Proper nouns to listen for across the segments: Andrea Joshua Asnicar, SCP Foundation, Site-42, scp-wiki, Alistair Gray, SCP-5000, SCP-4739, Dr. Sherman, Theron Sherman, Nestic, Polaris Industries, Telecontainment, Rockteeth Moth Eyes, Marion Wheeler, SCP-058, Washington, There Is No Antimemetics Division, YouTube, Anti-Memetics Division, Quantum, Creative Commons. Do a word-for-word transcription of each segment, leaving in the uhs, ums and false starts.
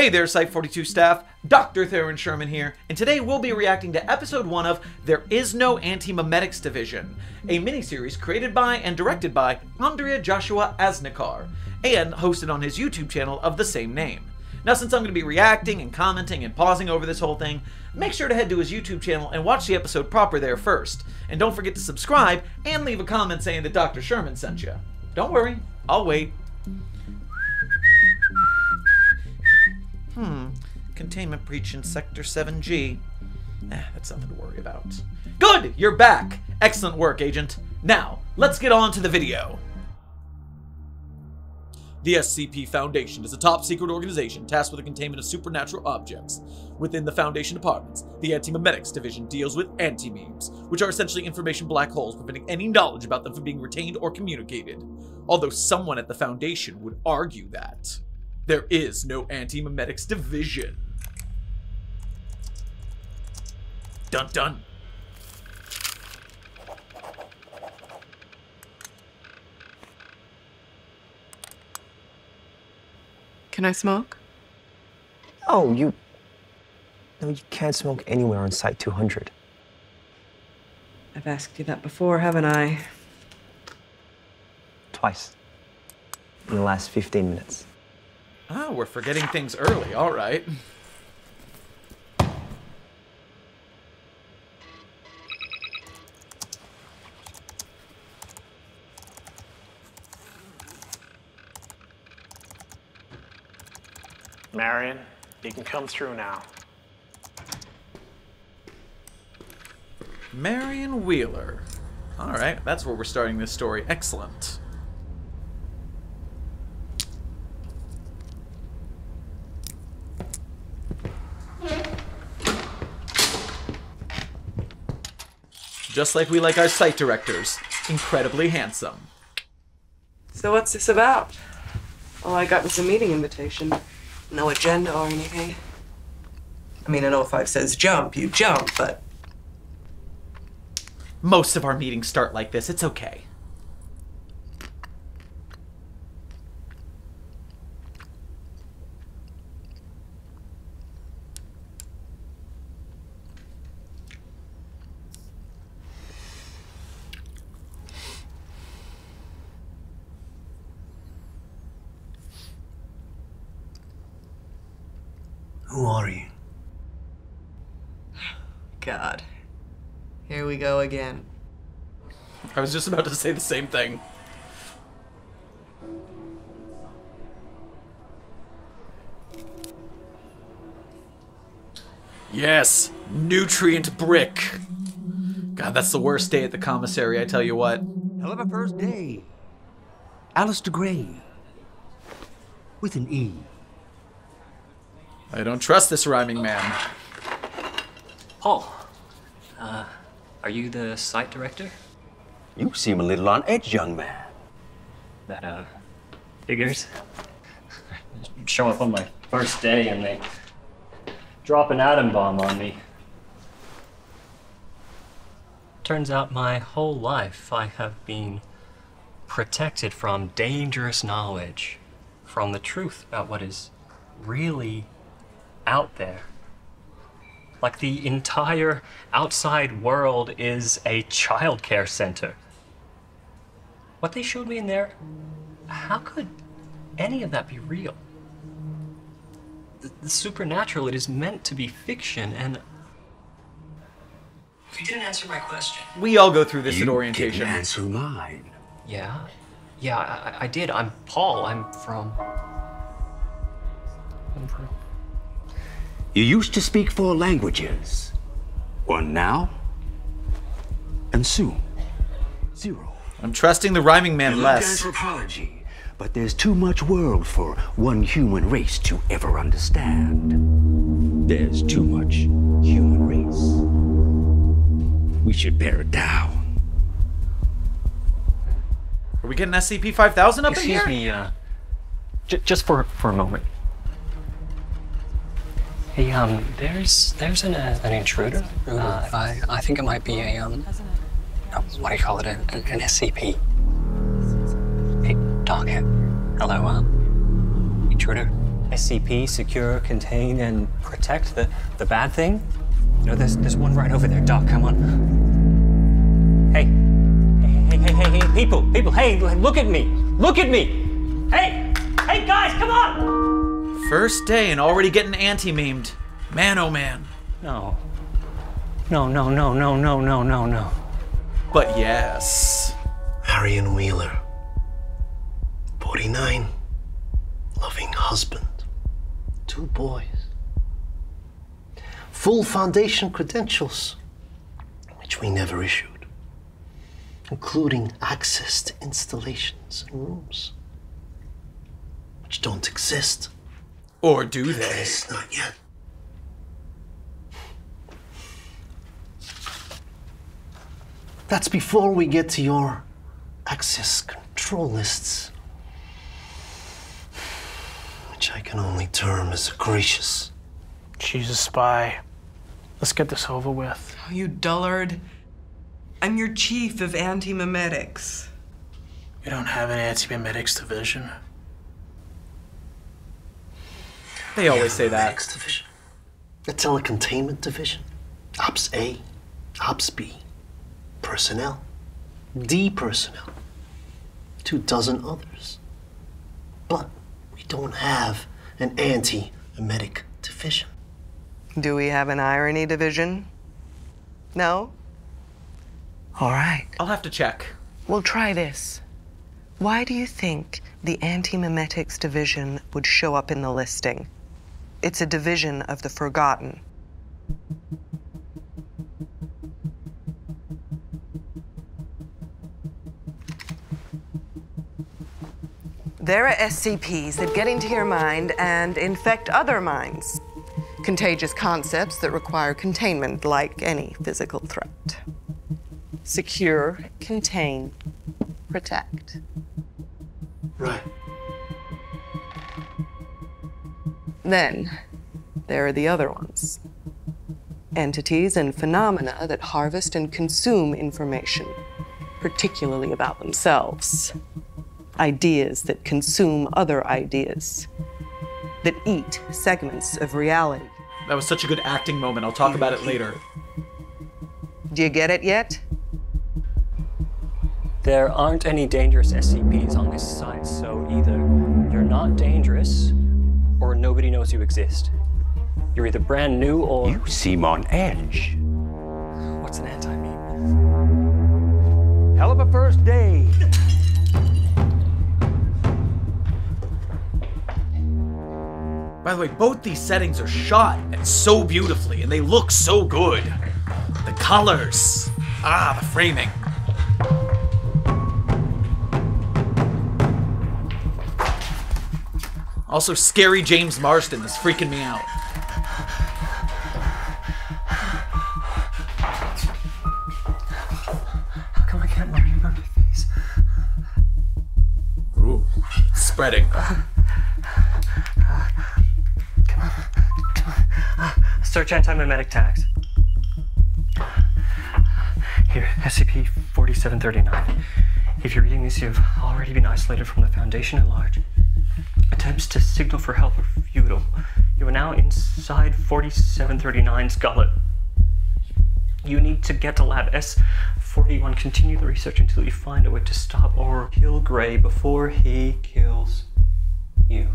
Hey there, Site forty-two staff, Doctor Theron Sherman here, and today we'll be reacting to Episode one of There Is No Antimemetics Division, a miniseries created by and directed by Andrea Joshua Asnicar, and hosted on his YouTube channel of the same name. Now, since I'm going to be reacting and commenting and pausing over this whole thing, make sure to head to his YouTube channel and watch the episode proper there first, and don't forget to subscribe and leave a comment saying that Doctor Sherman sent you. Don't worry, I'll wait. Hmm. Containment breach in Sector seven G. Eh, that's something to worry about. Good! You're back! Excellent work, Agent. Now, let's get on to the video. The S C P Foundation is a top-secret organization tasked with the containment of supernatural objects. Within the Foundation departments, the Anti-Memetics Division deals with anti-memes, which are essentially information black holes preventing any knowledge about them from being retained or communicated. Although someone at the Foundation would argue that there is no Anti-Memetics Division. Dun dun. Can I smoke? Oh, you... No, you can't smoke anywhere on Site two hundred. I've asked you that before, haven't I? Twice. In the last fifteen minutes. Ah, oh, we're forgetting things early, all right. Marion, you can come through now. Marion Wheeler. All right, that's where we're starting this story. Excellent. Just like we like our site directors. Incredibly handsome. So what's this about? All I got was a meeting invitation. No agenda or anything. I mean, I know if I says jump, you jump, but... Most of our meetings start like this. It's okay. Who are you? God. Here we go again. I was just about to say the same thing. Yes! Nutrient brick! God, that's the worst day at the commissary, I tell you what. Hell of a first day. Alistair Gray. With an E. I don't trust this rhyming man. Paul, uh, are you the site director? You seem a little on edge, young man. That, uh, figures. Show up on my first day and they drop an atom bomb on me. Turns out my whole life I have been protected from dangerous knowledge, from the truth about what is really out there. Like the entire outside world is a childcare center. What they showed me in there, how could any of that be real? The, the supernatural, it is meant to be fiction, and... You didn't answer my question. We all go through this you at orientation. You didn't answer mine. Yeah, yeah, I, I did. I'm Paul, I'm from... I'm from... You used to speak four languages. One now, and soon, zero. I'm trusting the rhyming man you less. Apology, but there's too much world for one human race to ever understand. There's too much human race. We should bear it down. Are we getting S C P five thousand up in here? Excuse me, uh, j just for, for a moment. Hey, um, there's there's an uh, an intruder. Uh, I I think it might be a um, uh, what do you call it? An, an S C P. Hey, target. Hello, um, intruder. S C P, secure, contain, and protect the, the bad thing? You know, there's, there's one right over there. Doc, come on. Hey. Hey, hey, hey, hey, hey, people, people, hey, look at me. Look at me. Hey, hey, guys, come on. First day and already getting anti-memed. Man, oh, man. No. No, no, no, no, no, no, no, no. But yes. Marion Wheeler. forty-nine. Loving husband. Two boys. Full Foundation credentials, which we never issued, including access to installations and rooms, which don't exist. Or do they? At least not yet. That's before we get to your access control lists, which I can only term as egregious. She's a spy. Let's get this over with. Oh, you dullard. I'm your chief of anti-memetics. We don't have an anti-memetics division. They always say that. Anti-memetics division. A telecontainment division. Ops A, Ops B. Personnel. D personnel. Two dozen others. But we don't have an anti-memetic division. Do we have an irony division? No? All right. I'll have to check. We'll try this. Why do you think the anti-memetics division would show up in the listing? It's a division of the forgotten. There are S C Ps that get into your mind and infect other minds. Contagious concepts that require containment, like any physical threat. Secure, contain, protect. Right. Then, there are the other ones. Entities and phenomena that harvest and consume information, particularly about themselves. Ideas that consume other ideas, that eat segments of reality. That was such a good acting moment. I'll talk about it later. Do you get it yet? There aren't any dangerous S C Ps on this site, so either you're not dangerous or nobody knows you exist. You're either brand new or... You seem on edge. What's an anti-meme? Hell of a first day. By the way, both these settings are shot and so beautifully, and they look so good. The colors. Ah, the framing. Also, scary James Marsden is freaking me out. How come I can't remember my face? Ooh, it's spreading. Search anti-memetic tags. Here, S C P forty-seven thirty-nine. If you're reading this, you've already been isolated from the Foundation at large. Attempts to signal for help are futile. You are now inside forty-seven thirty-nine's gullet. You need to get to Lab S forty-one. Continue the research until you find a way to stop or kill Gray before he kills you.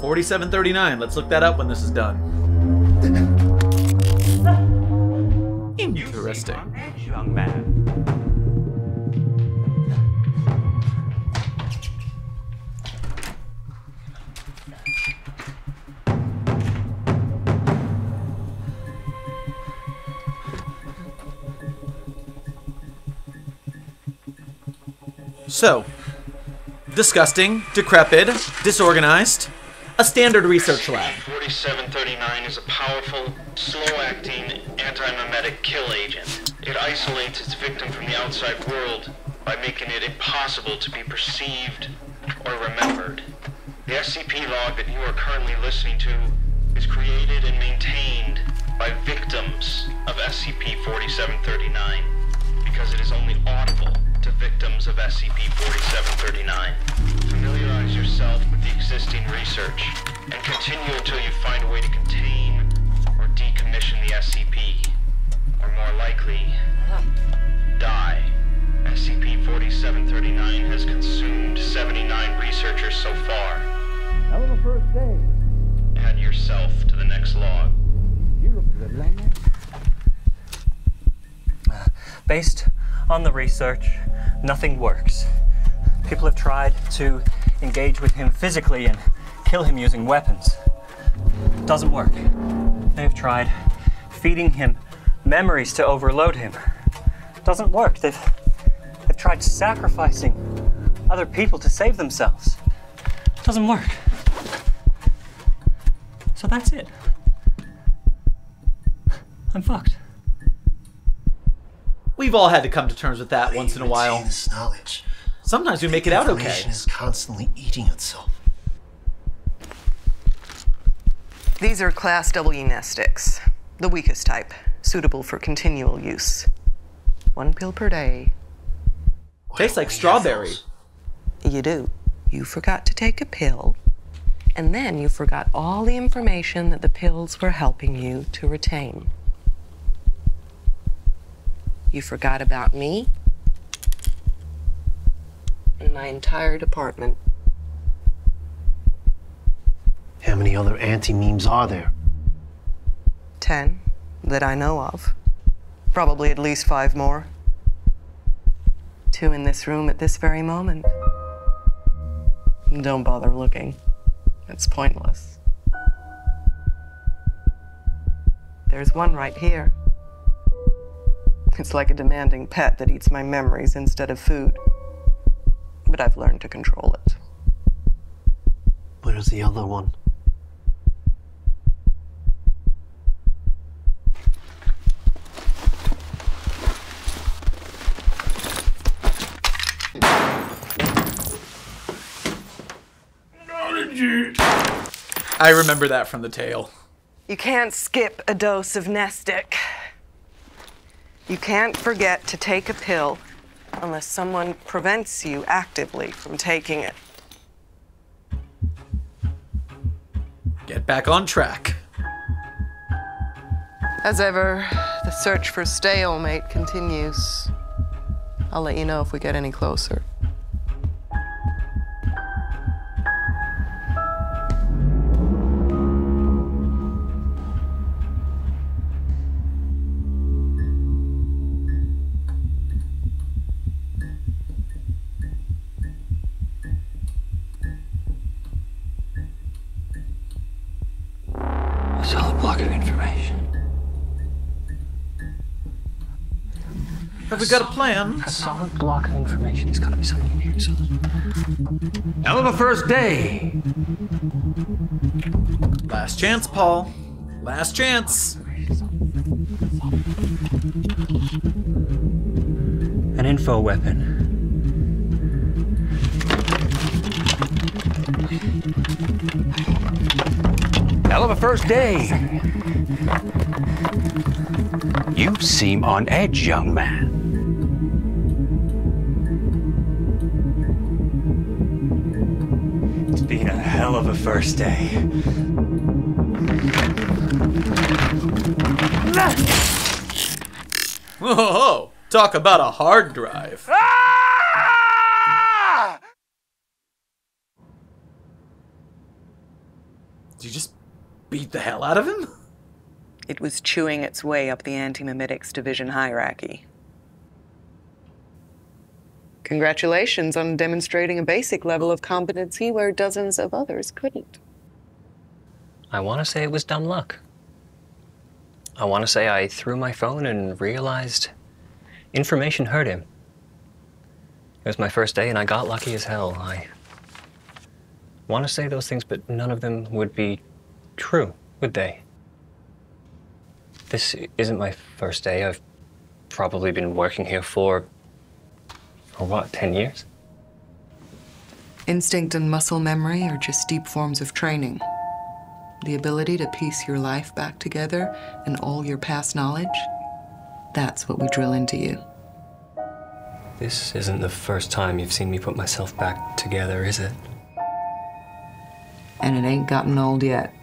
forty-seven thirty-nine. Let's look that up when this is done. Interesting. Young man. So, disgusting, decrepit, disorganized. A standard research lab. forty-seven thirty-nine is a powerful, slow-acting, anti-memetic kill agent. It isolates its victim from the outside world by making it impossible to be perceived or remembered. The S C P log that you are currently listening to is created and maintained by victims of S C P forty-seven thirty-nine because it is only audible to victims of S C P forty-seven thirty-nine. Familiarize yourself with the existing research, and continue until you find a way to contain or decommission the S C P, or more likely, die. S C P forty-seven thirty-nine has consumed seventy-nine researchers so far. Hell of a first day. Add yourself to the next log. You look good, Langdon. Based on the research, nothing works. People have tried to engage with him physically and kill him using weapons. It doesn't work. They've tried feeding him memories to overload him. It doesn't work. They've, they've tried sacrificing other people to save themselves. It doesn't work. So that's it. I'm fucked. We've all had to come to terms with that once in a while. This knowledge. Sometimes we make it out okay. Information is constantly eating itself. These are Class W Nestics, the weakest type, suitable for continual use. One pill per day. Tastes like strawberry. You do. You forgot to take a pill, and then you forgot all the information that the pills were helping you to retain. You forgot about me and my entire department. How many other anti-memes are there? Ten, that I know of. Probably at least five more. Two in this room at this very moment. Don't bother looking. It's pointless. There's one right here. It's like a demanding pet that eats my memories instead of food. But I've learned to control it. Where's the other one? I remember that from the tale. You can't skip a dose of Nestic. You can't forget to take a pill unless someone prevents you actively from taking it. Get back on track. As ever, the search for stalemate continues. I'll let you know if we get any closer. Have we got a plan? A solid block of information. There's got to be something in here. Solid. Hell of a first day. Last chance, Paul. Last chance. An info weapon. Hell of a first day. You seem on edge, young man. It's been a hell of a first day. Whoa, whoa. Talk about a hard drive. Ah! Did you just beat the hell out of him? It was chewing its way up the Anti-Memetics Division hierarchy. Congratulations on demonstrating a basic level of competency where dozens of others couldn't. I want to say it was dumb luck. I want to say I threw my phone and realized information hurt him. It was my first day and I got lucky as hell. I want to say those things, but none of them would be true, would they? This isn't my first day. I've probably been working here for For what, ten years? Instinct and muscle memory are just deep forms of training. The ability to piece your life back together and all your past knowledge, that's what we drill into you. This isn't the first time you've seen me put myself back together, is it? and it ain't gotten old yet.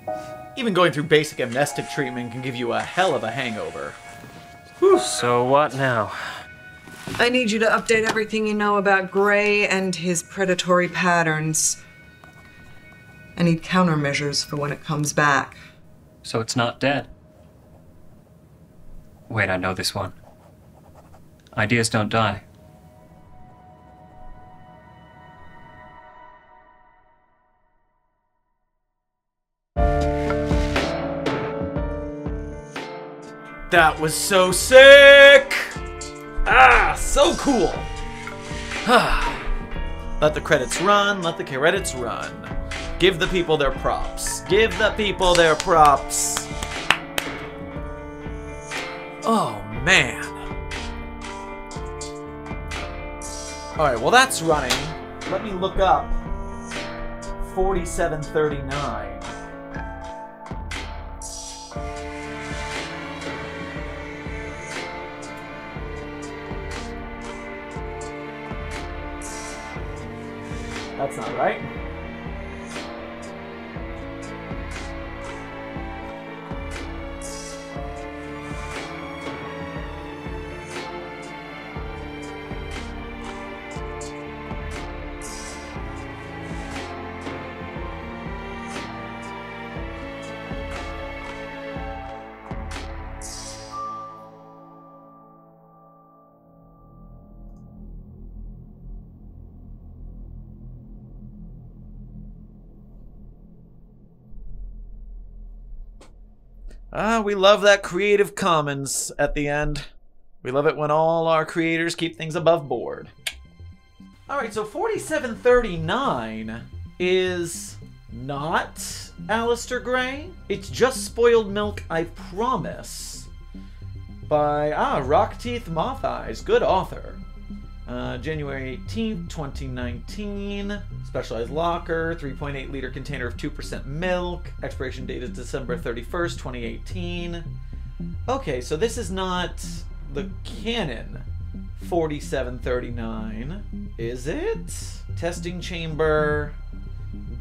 Even going through basic amnestic treatment can give you a hell of a hangover. Whew. So what now? I need you to update everything you know about Gray and his predatory patterns. I need countermeasures for when it comes back. So it's not dead. Wait, I know this one. Ideas don't die. That was so sick! Ah, so cool! Let the credits run, let the credits run. Give the people their props. Give the people their props. Oh, man. Alright, well that's running. Let me look up forty-seven thirty-nine. That's not right. Ah, we love that Creative Commons at the end. We love it when all our creators keep things above board. Alright, so forty-seven thirty-nine is not Alistair Gray. It's Just Spoiled Milk, I Promise. By, ah, Rockteeth Moth Eyes, good author. Uh, January eighteenth, twenty nineteen. Specialized locker, three point eight liter container of two percent milk. Expiration date is December thirty-first, twenty eighteen. Okay, so this is not the canon forty-seven thirty-nine, is it? Testing chamber,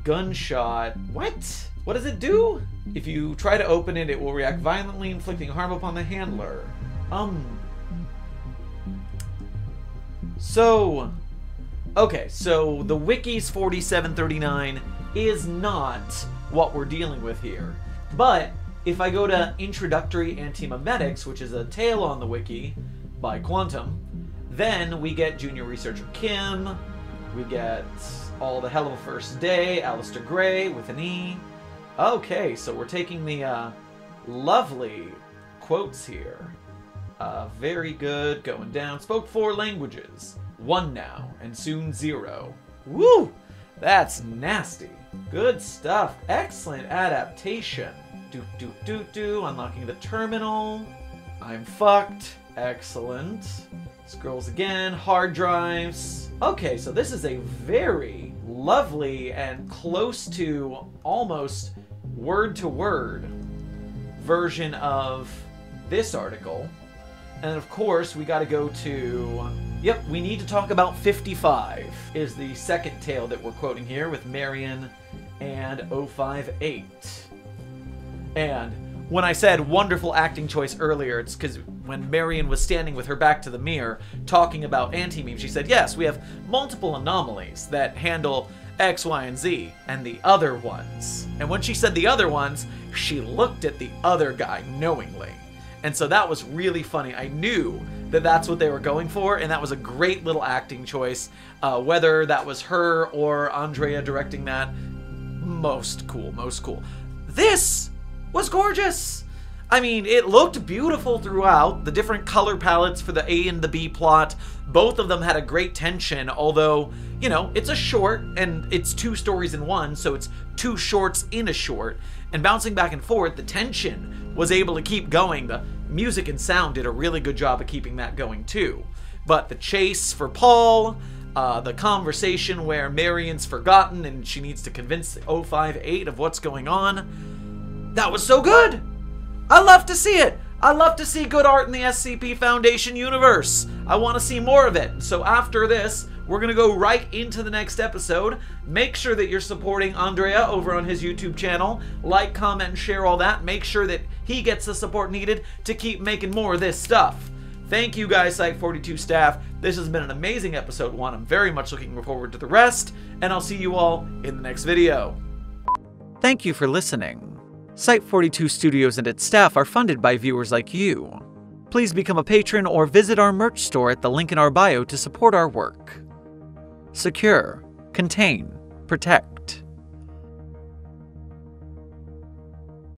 gunshot. What? What does it do? If you try to open it, it will react violently, inflicting harm upon the handler. Um... So, okay, so the wiki's forty-seven thirty-nine is not what we're dealing with here. But if I go to Introductory Antimemetics, which is a tale on the wiki by Quantum, then we get Junior Researcher Kim, we get All the Hell of a First Day, Alistair Gray with an E. Okay, so we're taking the uh, lovely quotes here. Uh, very good, going down. Spoke four languages. One now, and soon zero. Woo! That's nasty. Good stuff. Excellent adaptation. Do do do do. Unlocking the terminal. I'm fucked. Excellent. Scrolls again. Hard drives. Okay, so this is a very lovely and close to almost word-to-word version of this article. And of course, we got to go to... Yep, we need to talk about fifty-five, is the second tale that we're quoting here with Marion and oh five eight. And when I said wonderful acting choice earlier, it's because when Marion was standing with her back to the mirror talking about anti-meme, she said, yes, we have multiple anomalies that handle X, Y, and Z, and the other ones. And when she said the other ones, she looked at the other guy knowingly. And so that was really funny. I knew that that's what they were going for, and that was a great little acting choice. Uh, whether that was her or Andrea directing that, most cool, most cool. This was gorgeous! I mean, it looked beautiful throughout. The different color palettes for the A and the B plot, both of them had a great tension, although, you know, it's a short, and it's two stories in one, so it's two shorts in a short. And bouncing back and forth, the tension was able to keep going. The music and sound did a really good job of keeping that going, too. But the chase for Paul, uh, the conversation where Marion's forgotten and she needs to convince oh five eight of what's going on, that was so good! I love to see it! I love to see good art in the S C P Foundation universe! I want to see more of it! So after this, we're going to go right into the next episode. Make sure that you're supporting Andrea over on his YouTube channel. Like, comment, and share all that. Make sure that he gets the support needed to keep making more of this stuff. Thank you guys, Site forty-two staff. This has been an amazing episode one. I'm very much looking forward to the rest, and I'll see you all in the next video. Thank you for listening. Site forty-two Studios and its staff are funded by viewers like you. Please become a patron or visit our merch store at the link in our bio to support our work. Secure, contain, protect.